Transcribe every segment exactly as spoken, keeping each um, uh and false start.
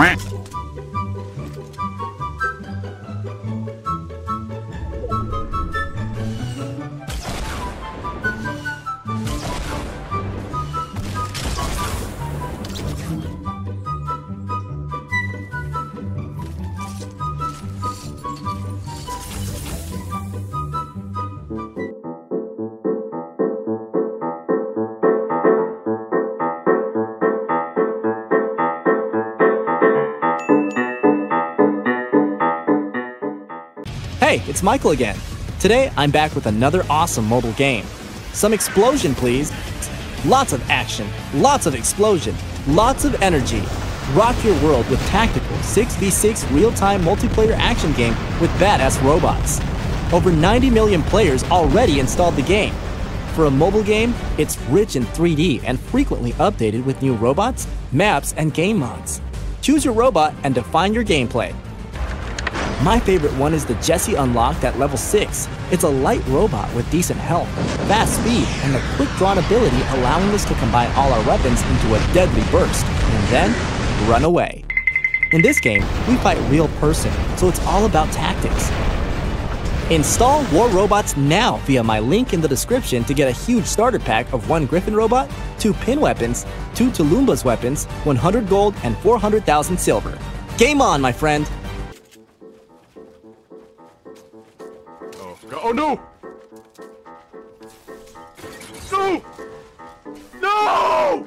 Hey, it's Michael again. Today, I'm back with another awesome mobile game. Some explosion, please. Lots of action, lots of explosion, lots of energy. Rock your world with tactical six v six real-time multiplayer action game with badass robots. Over ninety million players already installed the game. For a mobile game, it's rich in three D and frequently updated with new robots, maps, and game mods. Choose your robot and define your gameplay. My favorite one is the Jesse unlocked at level six. It's a light robot with decent health, fast speed, and a quick drawn ability allowing us to combine all our weapons into a deadly burst, and then run away. In this game, we fight real person, so it's all about tactics. Install War Robots now via my link in the description to get a huge starter pack of one griffin robot, two pin weapons, two tulumba's weapons, one hundred gold, and four hundred thousand silver. Game on, my friend! Oh no! No! No!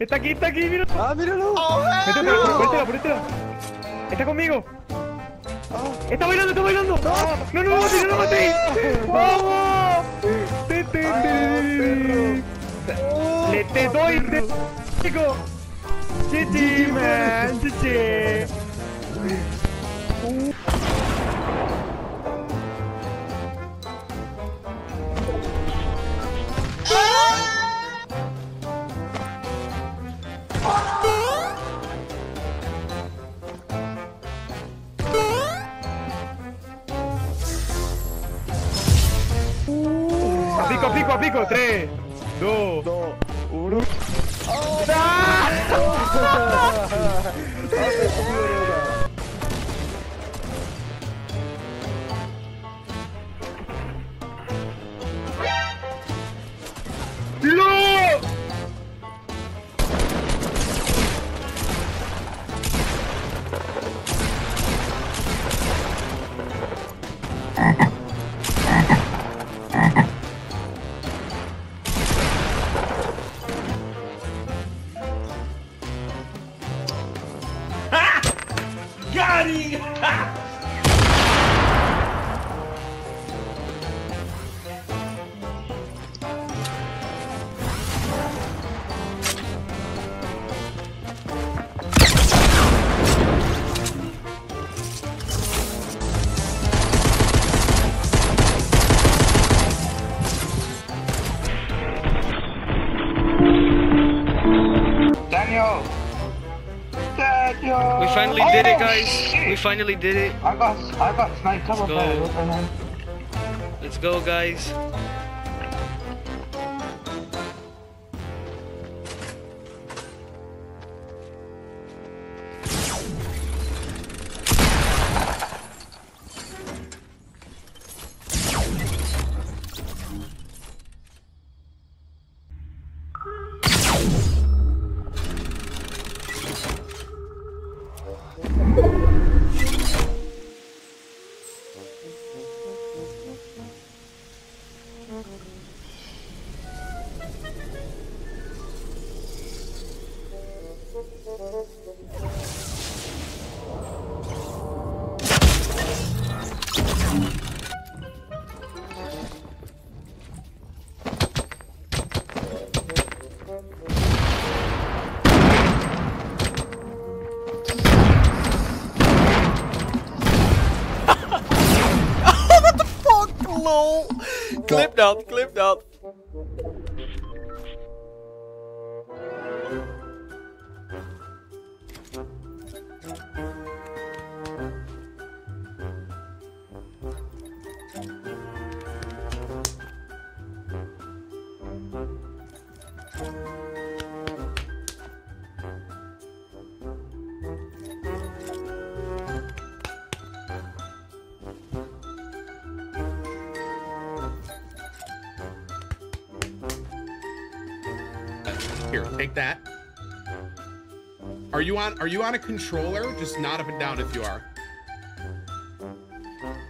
Está aquí, está aquí, míralo. Ah, míralo. Oh, mételo, no. Mételo, mételo. Está conmigo. Oh. Está bailando, está bailando. Oh. No, no, no, no, no lo matéis. Vamos. Te, te, te, te doy, te, chico. G G, man, G G. Pico, pico, pico, tres, dos, uno. ¡Oh! ¡No! Got him! Daniel! We finally oh, did it, guys. Shit. We finally did it. I got, I got sniped. Let's go. Let's go, guys. Lol. Clip dat, clip dat. Here, take that. Are you on are you on a controller? Just nod up and down if you are.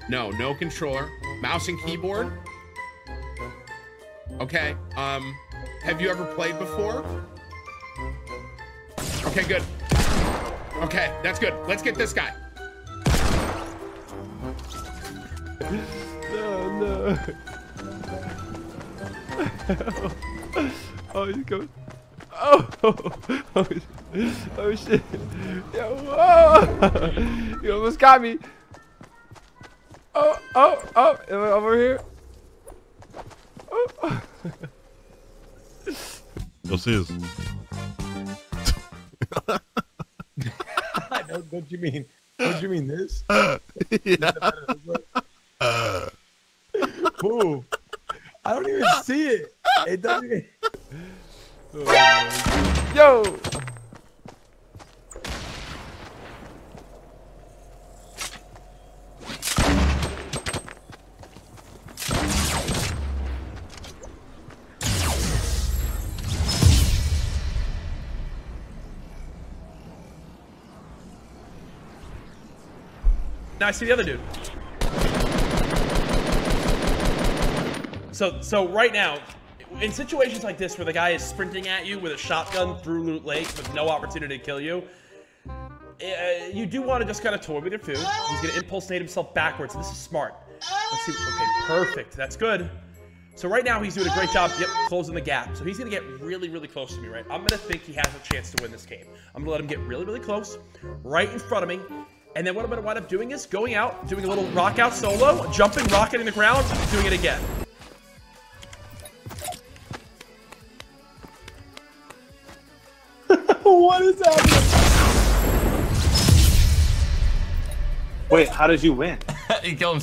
No, no controller. Mouse and keyboard? Okay. Um have you ever played before? Okay, good. Okay, that's good. Let's get this guy. No, no. Oh, he's going. Oh, oh, oh shit! Yo, whoa! You almost got me. Oh, oh, oh! Am I over here? Oh! Oh. You'll see us. Don't you mean? Don't you mean this? Uh, yeah. uh. Ooh! I don't even see it. It doesn't. Oh, yo! Now I see the other dude. So, so right now, in situations like this where the guy is sprinting at you with a shotgun through Loot Lake with no opportunity to kill you, uh, you do want to just kind of toy with your food. He's going to impulse nade himself backwards. This is smart. Let's see. Okay, perfect. That's good. So right now he's doing a great job, yep, closing the gap. So he's going to get really, really close to me, right? I'm going to think he has a chance to win this game. I'm going to let him get really, really close, right in front of me. And then what I'm going to wind up doing is going out, doing a little rock out solo, jumping, rocketing the ground, doing it again. What is happening? Wait, how did you win? He killed himself.